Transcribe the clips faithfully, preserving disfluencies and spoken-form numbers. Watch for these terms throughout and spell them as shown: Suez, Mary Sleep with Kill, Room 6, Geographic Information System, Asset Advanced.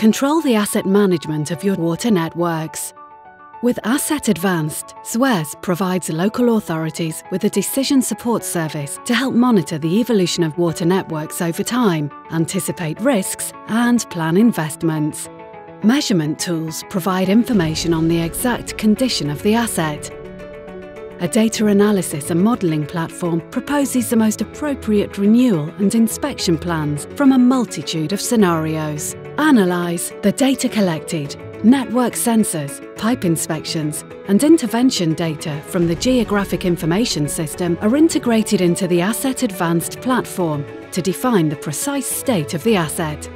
Control the asset management of your water networks. With Asset Advanced, Suez provides local authorities with a decision support service to help monitor the evolution of water networks over time, anticipate risks and plan investments. Measurement tools provide information on the exact condition of the asset. A data analysis and modelling platform proposes the most appropriate renewal and inspection plans from a multitude of scenarios. Analyse the data collected, network sensors, pipe inspections, and intervention data from the Geographic Information System are integrated into the Asset Advanced platform to define the precise state of the asset.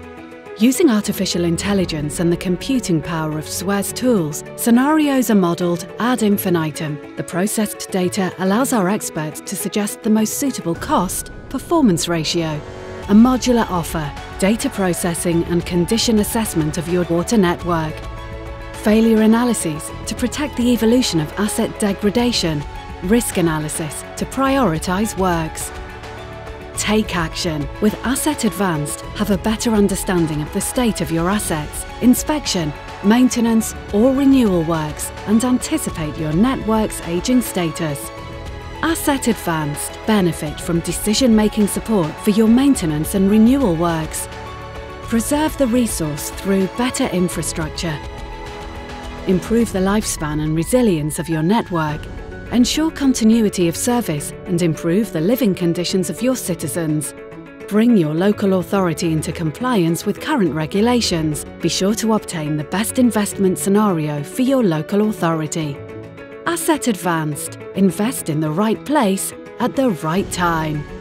Using artificial intelligence and the computing power of Suez tools, scenarios are modelled ad infinitum. The processed data allows our experts to suggest the most suitable cost-performance ratio. A modular offer, data processing and condition assessment of your water network. Failure analyses to protect the evolution of asset degradation. Risk analysis to prioritise works. Take action. With Asset Advanced, have a better understanding of the state of your assets, inspection, maintenance or renewal works, and anticipate your network's aging status. Asset Advanced benefit from decision-making support for your maintenance and renewal works. Preserve the resource through better infrastructure. Improve the lifespan and resilience of your network. Ensure continuity of service and improve the living conditions of your citizens. Bring your local authority into compliance with current regulations. Be sure to obtain the best investment scenario for your local authority. Asset Advanced. Invest in the right place at the right time.